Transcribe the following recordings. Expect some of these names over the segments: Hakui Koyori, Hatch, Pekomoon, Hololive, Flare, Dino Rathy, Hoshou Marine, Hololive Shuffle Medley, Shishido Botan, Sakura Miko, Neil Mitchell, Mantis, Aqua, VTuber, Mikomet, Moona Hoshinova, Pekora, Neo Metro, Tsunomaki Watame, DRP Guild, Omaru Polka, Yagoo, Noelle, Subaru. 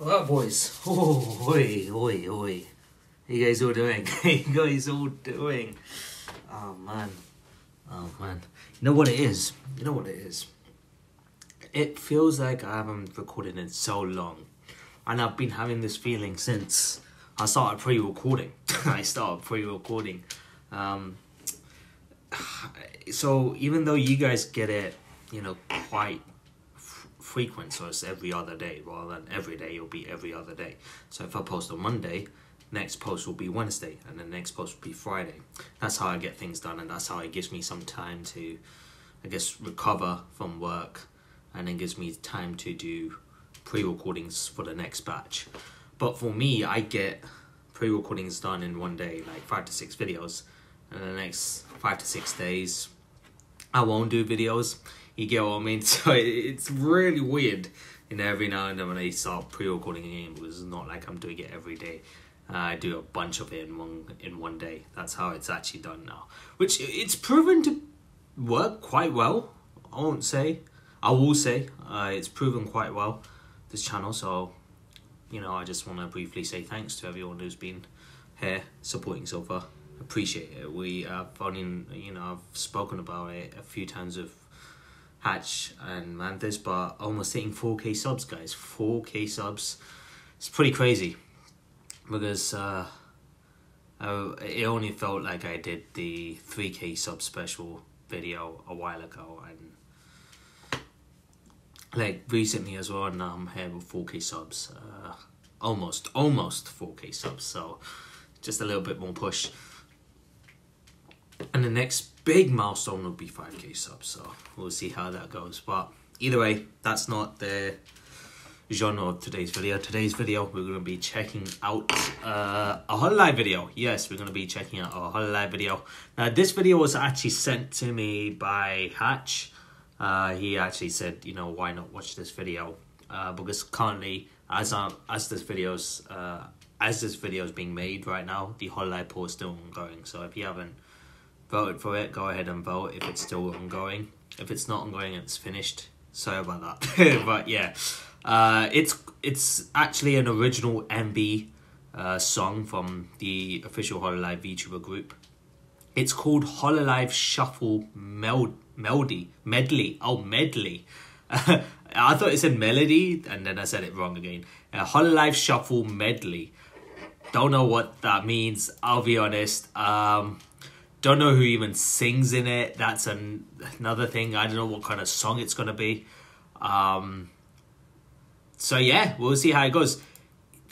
Well, boys, oi. You guys all doing? Oh man. You know what it is? It feels like I haven't recorded in so long. And I've been having this feeling since I started pre-recording. So even though you guys get it, you know, quite frequent, so it's every other day rather than every day, it'll be every other day. So if I post on Monday, next post will be Wednesday, and the next post will be Friday. That's how I get things done, and that's how it gives me some time to, I guess, recover from work, and it gives me time to do pre-recordings for the next batch. But for me, I get pre-recordings done in one day, like 5 to 6 videos, and the next 5 to 6 days, I won't do videos. You get what I mean? So it's really weird. You know, every now and then when I start pre-recording again, it was not like I'm doing it every day. I do a bunch of it in one day. That's how it's actually done now, which it's proven to work quite well. I will say it's proven quite well, this channel. So, you know, I just want to briefly say thanks to everyone who's been here supporting so far. Appreciate it. We have only, you know, I've spoken about it a few times with Hatch and Mantis, but almost hitting 4K subs, guys. 4K subs. It's pretty crazy, because it only felt like I did the 3K sub special video a while ago, and like recently as well, and now I'm here with 4K subs, almost 4K subs, so just a little bit more push. And the next big milestone will be 5K subs, so we'll see how that goes. But either way, that's not the genre of today's video. Today's video, we're going to be checking out a Hololive video. Yes, we're going to be checking out a Hololive video. Now, this video was actually sent to me by Hatch. He actually said, you know, why not watch this video? Because currently, as this video is being made right now, the Hololive poll is still ongoing. So if you haven't voted for it, go ahead and vote if it's still ongoing. If it's not ongoing and it's finished, sorry about that. But yeah, it's actually an original MB song from the official Hololive VTuber group. It's called Hololive Shuffle Medley. Oh, medley. I thought it said melody, and then I said it wrong again. Hololive Shuffle Medley. Don't know what that means, I'll be honest. Don't know who even sings in it. That's another thing. I don't know what kind of song it's going to be. So yeah, we'll see how it goes.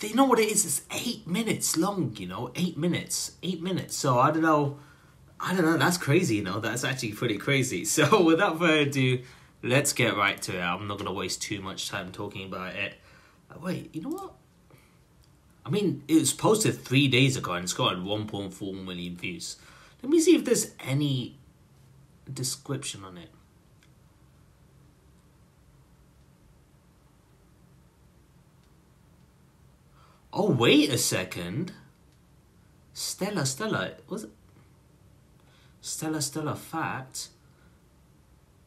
You know what it is? It's 8 minutes long, you know. 8 minutes. So I don't know. That's crazy, you know. That's actually pretty crazy. So without further ado, let's get right to it. I'm not going to waste too much time talking about it. Wait, you know what? I mean, it was posted 3 days ago and it's got 1.4 million views. Let me see if there's any description on it. Oh, wait a second. Stella, was it? Stella, fat.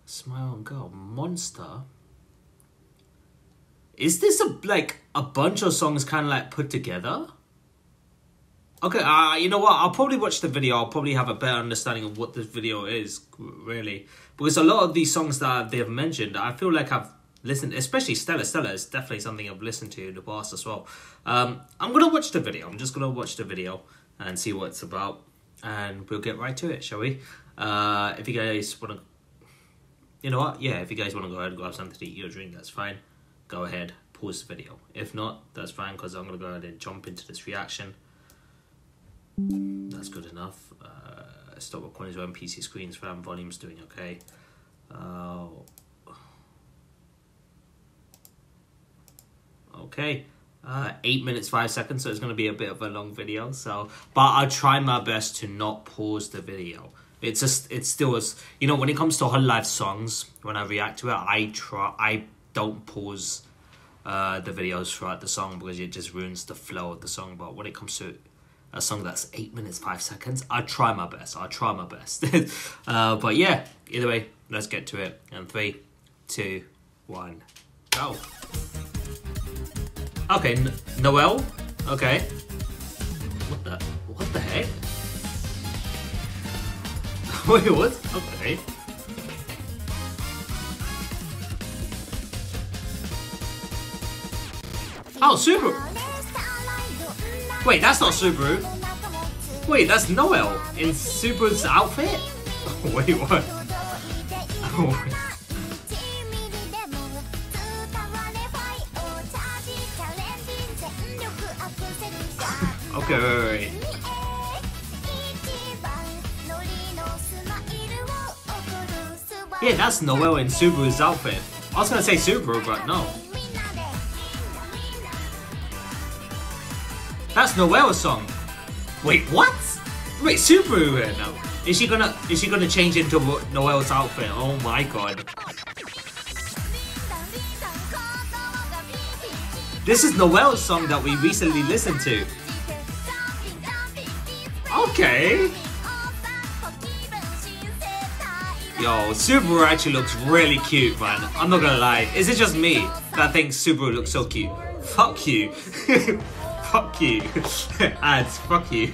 Smile and girl, monster. Is this a bunch of songs kind of like put together? Okay, you know what, I'll probably watch the video, I'll probably have a better understanding of what this video is, really. Because a lot of these songs that they've mentioned, I feel like I've listened, especially Stella is definitely something I've listened to in the past as well. I'm going to watch the video, I'm just going to watch the video and see what it's about. And we'll get right to it, shall we? If you guys want to, you know what, yeah, if you guys want to go ahead and grab something to eat or drink, that's fine. Go ahead, pause the video. If not, that's fine, because I'm going to go ahead and jump into this reaction. That's good enough. Stop recording to PC screens, fam. Volume's doing okay. Okay. 8 minutes 5 seconds, so it's going to be a bit of a long video. So, but I'll try my best to not pause the video. It's still, you know, when it comes to Hololive songs, when I react to it, I don't pause the videos throughout the song because it just ruins the flow of the song. But when it comes to a song that's 8 minutes 5 seconds, I try my best. But yeah, either way, let's get to it. And 3, 2, 1, go. Okay, Noelle. Okay. What the heck? Wait, what? Okay. Oh, Subaru! Wait, that's not Subaru. Wait, that's Noelle in Subaru's outfit? Oh, wait, what? Oh, wait. Okay, wait, wait, wait. Yeah, that's Noelle in Subaru's outfit. I was gonna say Subaru, but no. That's Noelle's song. Wait, what? Wait, Subaru here now. Is she gonna change into Noelle's outfit? Oh my god. This is Noelle's song that we recently listened to. Okay. Yo, Subaru actually looks really cute, man. I'm not gonna lie. Is it just me that thinks Subaru looks so cute? Fuck you. Fuck you. Ads, fuck you.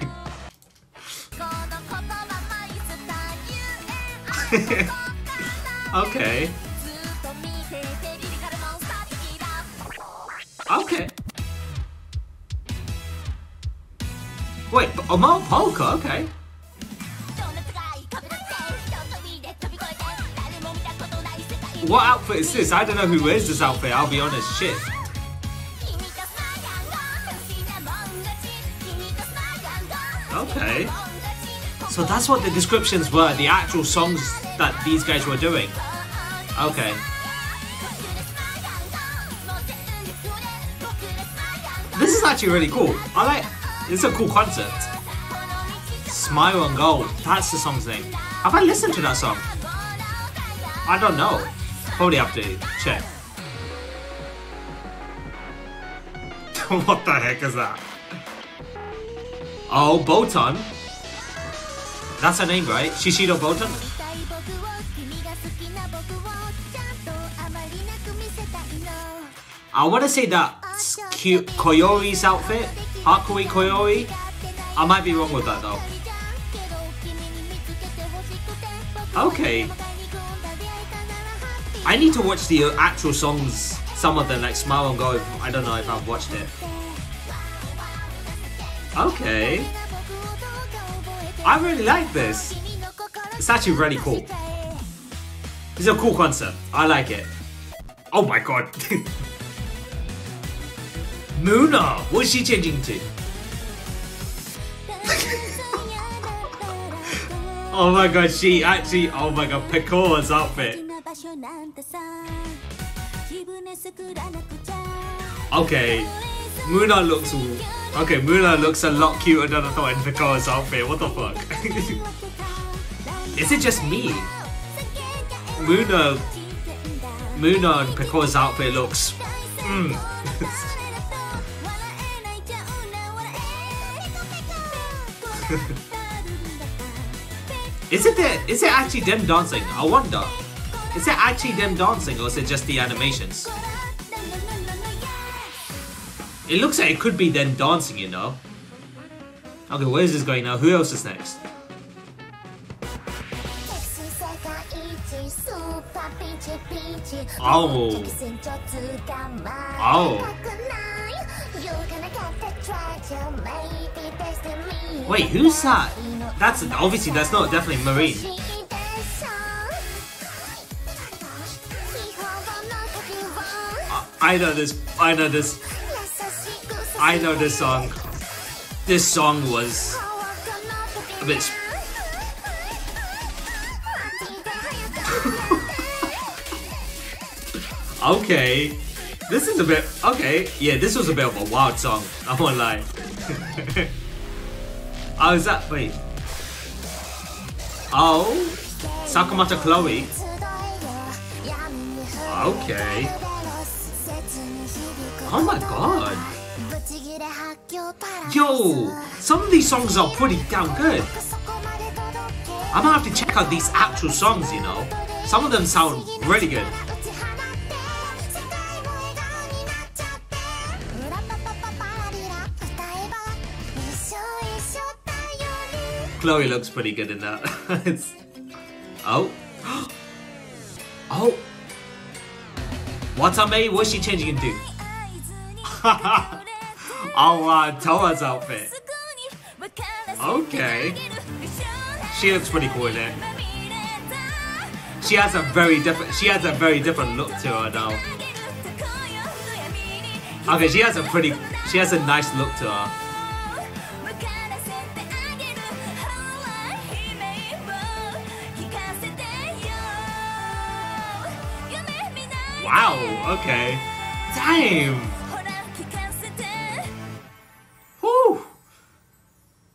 Okay. Okay. Wait, Omaru Polka, okay. What outfit is this? I don't know who wears this outfit, I'll be honest, shit. Okay. So that's what the descriptions were, the actual songs that these guys were doing. Okay. This is actually really cool. I like, it's a cool concept. Smile on Gold, that's the song's name. Have I listened to that song? I don't know. Probably have to check. What the heck is that? Oh, Botan. That's her name, right? Shishido Botan? I want to say that's cute Koyori's outfit. Hakui Koyori. I might be wrong with that though. Okay. I need to watch the actual songs. Some of them, like Smile and Go. I don't know if I've watched it. Okay. I really like this. It's actually really cool. It's a cool concept. I like it. Oh my god. Moona! What is she changing to? Oh my god, she actually... Oh my god, Pekora's outfit. Okay. Moona looks... Okay, Moona looks a lot cuter than I thought in Pekora's outfit. What the fuck? Is it just me? Moona and Pekora's outfit looks... Is it actually them dancing? I wonder. Is it actually them dancing or is it just the animations? It looks like it could be them dancing, you know. Okay, where is this going now? Who else is next? Oh. Oh. Wait, who's that? That's obviously that's not definitely Marine. I know this song. This song was a bit. Okay, this is a bit. Okay, yeah, this was a bit of a wild song. I won't lie. Oh, is that wait? Oh, Sakamata Chloe. Okay. Oh my god. Yo, some of these songs are pretty damn good. I'm gonna have to check out these actual songs, you know. Some of them sound really good. Chloe looks pretty good in that. It's... Oh. Oh. Watame, what's she changing into? Oh, Toa's outfit. Okay. She looks pretty cool in it. She has a very different look to her now. Okay, she has a nice look to her. Wow, okay. Damn! Whew!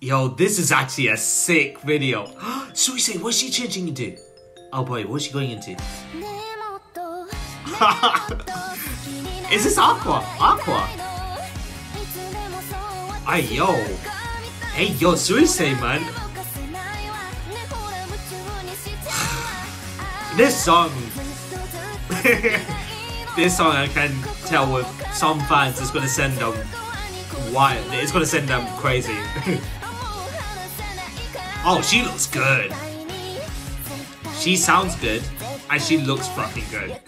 Yo, this is actually a sick video. Suisei, what's she changing into? Oh boy, what's she going into? Is this Aqua? Aqua? Ay, yo. Hey, yo, Suisei, man. This song. This song, I can tell with some fans, it's gonna send them wild. It's gonna send them crazy. Oh, she looks good. She sounds good, and she looks fucking good.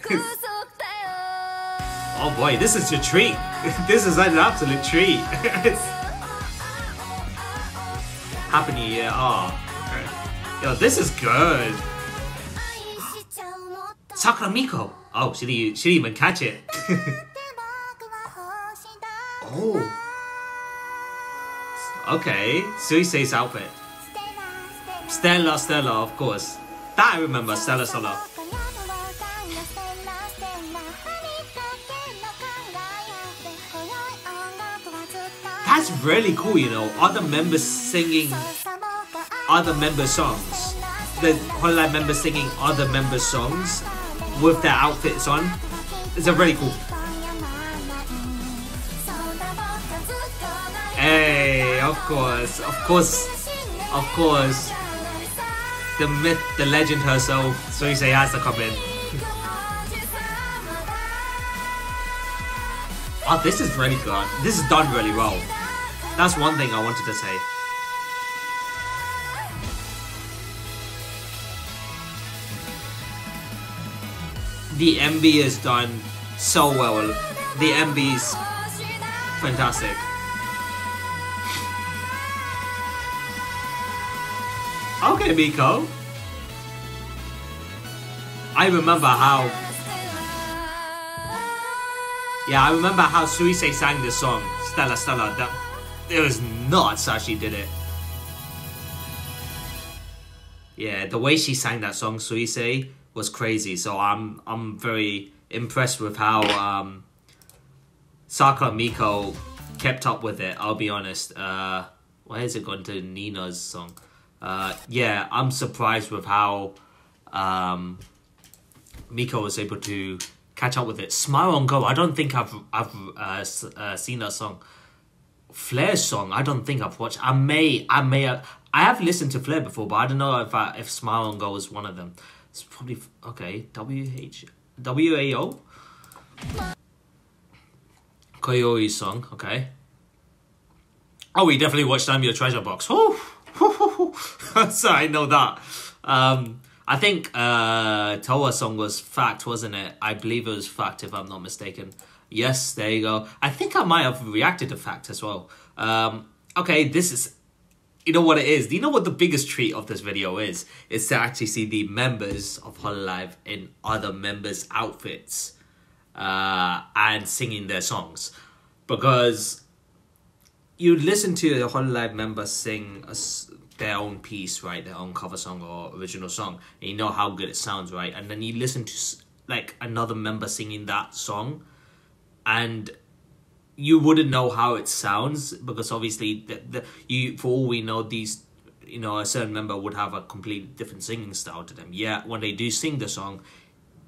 Oh boy, this is a treat. This is an absolute treat. Happy New Year. Oh, yo, this is good. Sakura Miko. Oh, she didn't even catch it. Oh. Okay. Suisei's outfit. Stella, of course. That I remember, Stella. That's really cool, you know. Other members singing other member songs. The Hololive members singing other member songs with their outfits on. It's a really cool. Hey, of course. The myth, the legend herself, Suisei has to come in. Oh, this is really good. This is done really well. That's one thing I wanted to say. The MB is done so well. The MB is fantastic. Okay, Miko. I remember how Suisei sang this song, Stella. It was nuts how she did it. Yeah, the way she sang that song, Suisei, was crazy. So I'm very impressed with how Sakura Miko kept up with it. I'll be honest. Why is it going to Nina's song? Yeah, I'm surprised with how Miko was able to catch up with it. Smile on Go. I don't think I've seen that song. Flare's song, I don't think I've watched. I have listened to Flare before, but I don't know if Smile on Go was one of them. It's probably, okay, WAO? Koyori song, okay. Oh, we definitely watched I'm Your Treasure Box. Woo! So I know that. I think Toa's song was Fact, wasn't it? I believe it was Fact, if I'm not mistaken. Yes, there you go. I think I might have reacted to Fact as well. Okay, this is... You know what it is? Do you know what the biggest treat of this video is? It's to actually see the members of Hololive in other members' outfits and singing their songs. Because you listen to the Hololive members sing their own piece, right? Their own cover song or original song. And you know how good it sounds, right? And then you listen to like another member singing that song and... You wouldn't know how it sounds because obviously, for all we know, a certain member would have a completely different singing style to them. Yeah, when they do sing the song,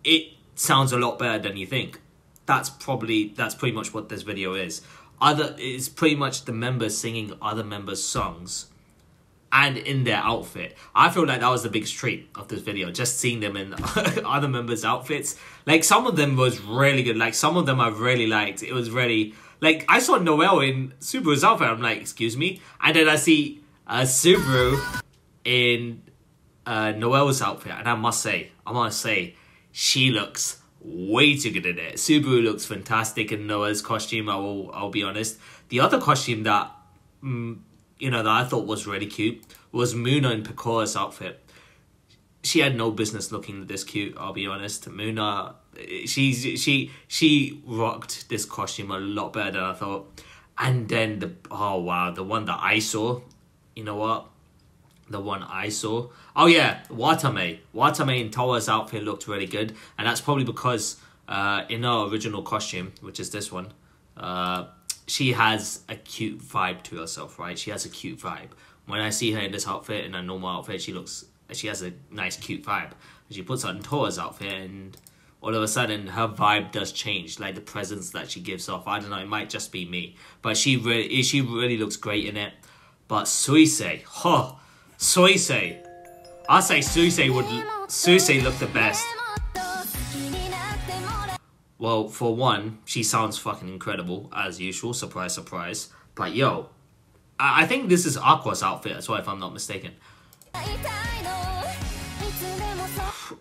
it sounds a lot better than you think. That's pretty much what this video is. It's pretty much the members singing other members' songs, and in their outfit. I feel like that was the biggest treat of this video, just seeing them in other members' outfits. Like some of them was really good. Like some of them I really liked. It was really. Like, I saw Noelle in Subaru's outfit, I'm like, excuse me? And then I see Subaru in Noelle's outfit, and I must say, she looks way too good in it. Subaru looks fantastic in Noelle's costume, I'll be honest. The other costume that, you know, that I thought was really cute was Moona in Pekora's outfit. She had no business looking this cute, I'll be honest. Moona, she rocked this costume a lot better than I thought. And then the, oh wow, the one that I saw, you know what? The one I saw, oh yeah, Watame. Watame in Towa's outfit looked really good. And that's probably because in her original costume, which is this one, she has a cute vibe to herself, right? She has a cute vibe. When I see her in this outfit, in a normal outfit, she has a nice cute vibe. She puts on Tora's outfit and all of a sudden her vibe does change, like the presence that she gives off. I don't know, it might just be me. But she really looks great in it. But Suisei, oh, Suisei. I say Suisei looked the best. Well, for one, she sounds fucking incredible, as usual. Surprise, surprise. But yo, I think this is Aqua's outfit as well, if I'm not mistaken.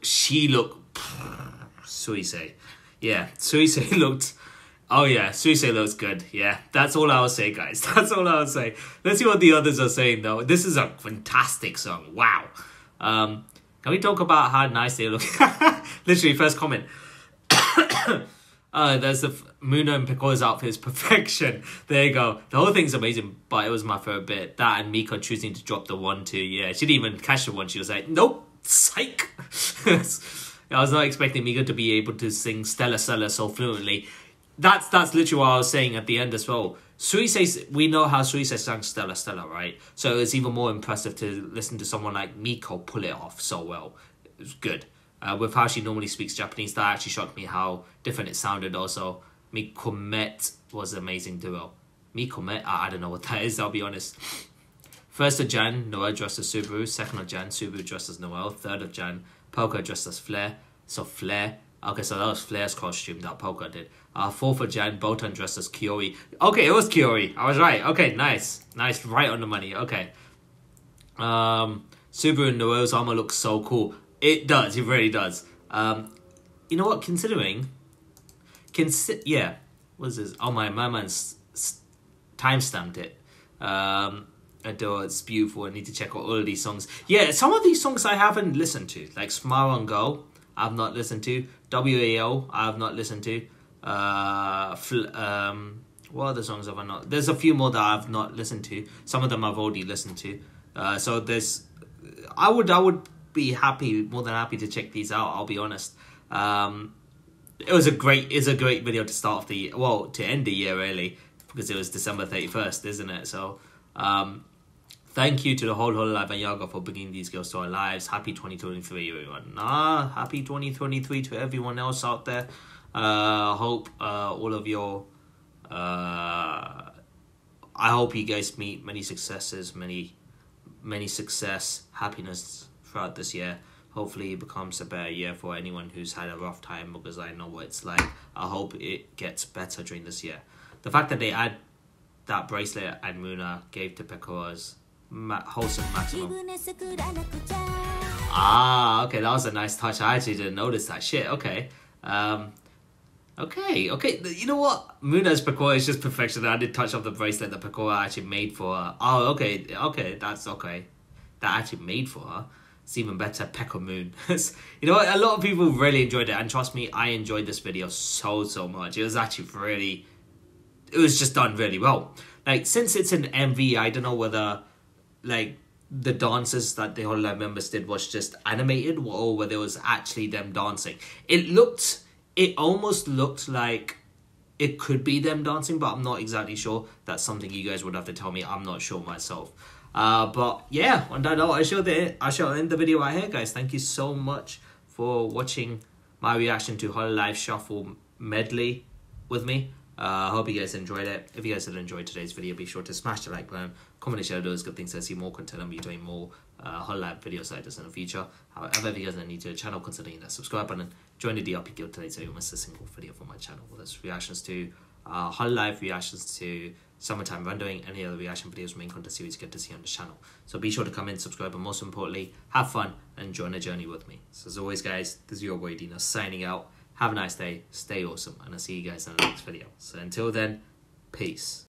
She looked... Suisei. Yeah, Suisei looked... Oh yeah, Suisei looks good. Yeah, that's all I'll say, guys. That's all I'll say. Let's see what the others are saying, though. This is a fantastic song. Wow. Can we talk about how nice they look? Literally, first comment. There's the Moona and Pekora's outfit is perfection. There you go. The whole thing's amazing, but it was my favorite bit. That and Miko choosing to drop the 1-2. Yeah, she didn't even catch the one. She was like, nope, psych. I was not expecting Miko to be able to sing Stella Stella so fluently. That's literally what I was saying at the end as well. Suisei, we know how Suisei sang Stella Stella, right? So it's even more impressive to listen to someone like Miko pull it off so well. It was good. With how she normally speaks Japanese, that actually shocked me how different it sounded also. Mikomet was an amazing duo. Mikomet, I don't know what that is, I'll be honest. 1st of Jan, Noelle dressed as Subaru. 2nd of Jan, Subaru dressed as Noelle. 3rd of Jan, Polka dressed as Flare. So Flare, okay, so that was Flare's costume that Polka did. 4th of Jan, Botan dressed as Koyori. Okay, it was Koyori. I was right. Okay, nice. Nice, right on the money. Okay. Subaru and Noelle's armor looks so cool. It does. It really does. You know what? Considering... yeah. What is this? Oh, my man's time-stamped it. Adore, it's beautiful. I need to check out all of these songs. Yeah, some of these songs I haven't listened to. Like Smile on Go, I've not listened to. WAO, I've not listened to. What other songs have I not... There's a few more that I've not listened to. Some of them I've already listened to. So there's... I would be happy, more than happy to check these out, I'll be honest. It's a great video to start off the, well, to end the year really, because it was December 31st, isn't it? So thank you to the whole Hololive and Yagoo for bringing these girls to our lives. Happy 2023 everyone. Happy 2023 to everyone else out there. I hope you guys meet many successes, many success, happiness throughout this year. Hopefully it becomes a better year for anyone who's had a rough time, because I know what it's like. I hope it gets better during this year. The fact that they add that bracelet and Moona gave to Pekora's wholesome maximum. Ah, okay, that was a nice touch. I actually didn't notice that shit. Okay. Okay, you know what? Moona's Pekora is just perfection. I did touch off the bracelet that Pekora actually made for her. Oh, okay, that's okay. That actually made for her. It's even better, Pekomoon. You know what? A lot of people really enjoyed it, and trust me, I enjoyed this video so much. It was actually really, it was just done really well. Like, since it's an MV, I don't know whether like the dances that the Hololive members did was just animated or whether it was actually them dancing. It almost looked like it could be them dancing, but I'm not exactly sure. That's something you guys would have to tell me. I'm not sure myself. But yeah, on that note, I shall end the video right here, guys. Thank you so much for watching my reaction to Hololive Shuffle Medley with me. I hope you guys enjoyed it. If you guys did enjoy today's video, be sure to smash the like button, comment and share those good things. I see more content. I'll be doing more Hololive videos like this in the future. However, if you guys are new to the channel, consider hitting that subscribe button. Join the DRP Guild today so you don't miss a single video from my channel. Well, there's reactions to Hololive reactions to Summertime Rendering, any other reaction videos from main content series you get to see on the channel. So be sure to comment, subscribe, and most importantly, have fun and join the journey with me. So as always, guys, this is your boy Dino signing out. Have a nice day, stay awesome, and I'll see you guys in the next video. So until then, peace.